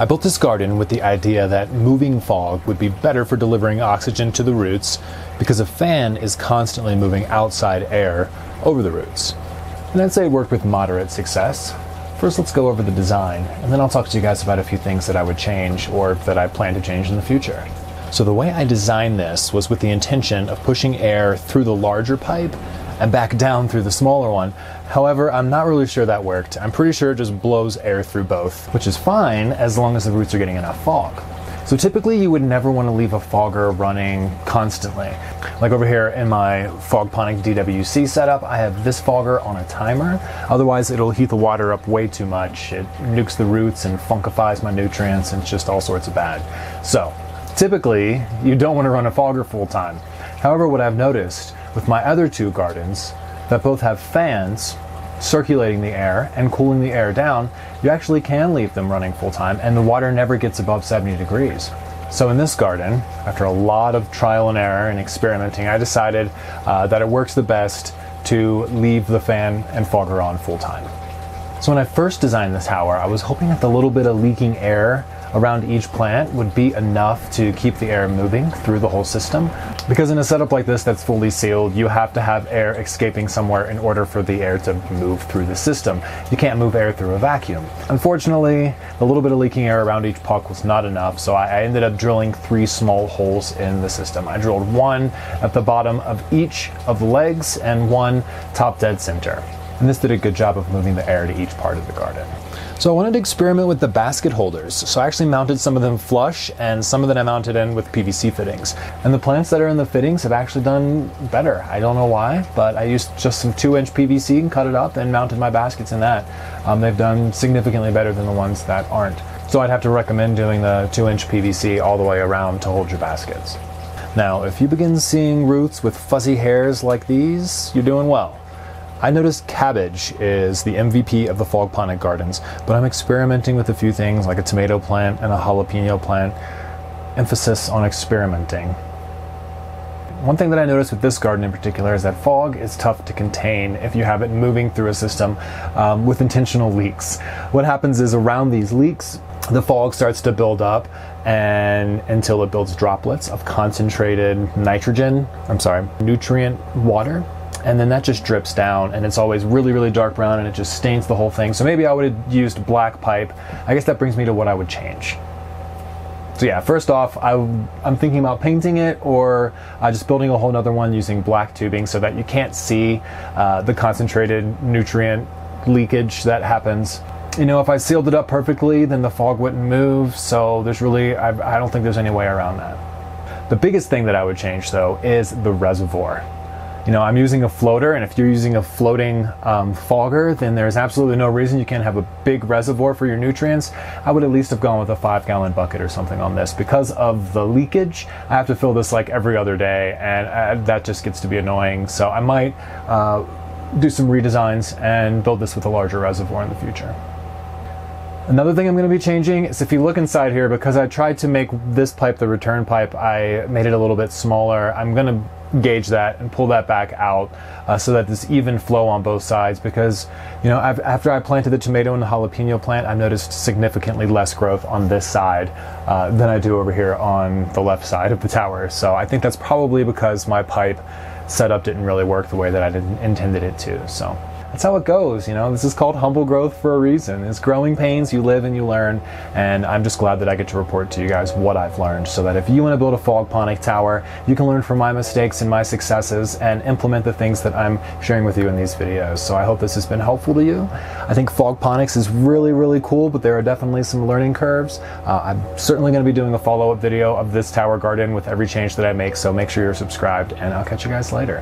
I built this garden with the idea that moving fog would be better for delivering oxygen to the roots because a fan is constantly moving outside air over the roots. And I'd say it worked with moderate success. First, let's go over the design, and then I'll talk to you guys about a few things that I would change or that I plan to change in the future. So the way I designed this was with the intention of pushing air through the larger pipe and back down through the smaller one. However, I'm not really sure that worked. I'm pretty sure it just blows air through both, which is fine as long as the roots are getting enough fog. So typically you would never want to leave a fogger running constantly. Like over here in my fogponic DWC setup, I have this fogger on a timer. Otherwise it'll heat the water up way too much. It nukes the roots and funkifies my nutrients and it's just all sorts of bad. So typically you don't want to run a fogger full time. However, what I've noticed with my other two gardens that both have fans circulating the air and cooling the air down, you actually can leave them running full time and the water never gets above 70 degrees. So in this garden, after a lot of trial and error and experimenting, I decided that it works the best to leave the fan and fogger on full time. So when I first designed this tower, I was hoping that the little bit of leaking air around each plant would be enough to keep the air moving through the whole system. Because in a setup like this that's fully sealed, you have to have air escaping somewhere in order for the air to move through the system. You can't move air through a vacuum. Unfortunately, the little bit of leaking air around each puck was not enough, so I ended up drilling three small holes in the system. I drilled one at the bottom of each of the legs and one top dead center. And this did a good job of moving the air to each part of the garden. So I wanted to experiment with the basket holders. So I actually mounted some of them flush and some of them I mounted in with PVC fittings. And the plants that are in the fittings have actually done better. I don't know why, but I used just some 2-inch PVC and cut it up and mounted my baskets in that. They've done significantly better than the ones that aren't. So I'd have to recommend doing the 2-inch PVC all the way around to hold your baskets. Now, if you begin seeing roots with fuzzy hairs like these, you're doing well. I noticed cabbage is the MVP of the fogponic gardens, but I'm experimenting with a few things like a tomato plant and a jalapeno plant. Emphasis on experimenting. One thing that I noticed with this garden in particular is that fog is tough to contain if you have it moving through a system with intentional leaks. What happens is around these leaks, the fog starts to build up and until it builds droplets of concentrated nutrient water. And then that just drips down and it's always really, really dark brown and it just stains the whole thing. So maybe I would have used black pipe. I guess that brings me to what I would change. So yeah, first off, I'm thinking about painting it or just building a whole nother one using black tubing so that you can't see the concentrated nutrient leakage that happens. You know, if I sealed it up perfectly, then the fog wouldn't move. So there's really, I don't think there's any way around that. The biggest thing that I would change though is the reservoir. You know, I'm using a floater, and if you're using a floating fogger, then there's absolutely no reason you can't have a big reservoir for your nutrients. I would at least have gone with a 5-gallon bucket or something on this. Because of the leakage, I have to fill this like every other day, and that just gets to be annoying. So I might do some redesigns and build this with a larger reservoir in the future. Another thing I'm going to be changing is if you look inside here, because I tried to make this pipe the return pipe, I made it a little bit smaller. I'm going to gauge that and pull that back out so that there's even flow on both sides, because you know, after I planted the tomato and the jalapeno plant, I noticed significantly less growth on this side than I do over here on the left side of the tower. So I think that's probably because my pipe setup didn't really work the way that I intended it to. So that's how it goes, you know. This is called humble growth for a reason. It's growing pains, you live and you learn, and I'm just glad that I get to report to you guys what I've learned, so that if you want to build a fogponic tower, you can learn from my mistakes and my successes and implement the things that I'm sharing with you in these videos. So I hope this has been helpful to you. I think fogponics is really, really cool, but there are definitely some learning curves. I'm certainly going to be doing a follow-up video of this tower garden with every change that I make, so make sure you're subscribed, and I'll catch you guys later.